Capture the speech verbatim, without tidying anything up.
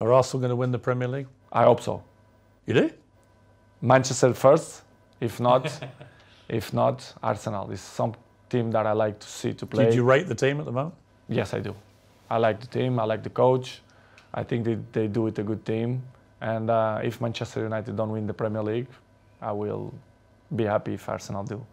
Are Arsenal going to win the Premier League? I hope so. You do? Manchester first. If not, if not, Arsenal is some team that I like to see to play. Did you rate the team at the moment? Yes, I do. I like the team. I like the coach. I think they, they do it a good team. And uh, if Manchester United don't win the Premier League, I will be happy if Arsenal do.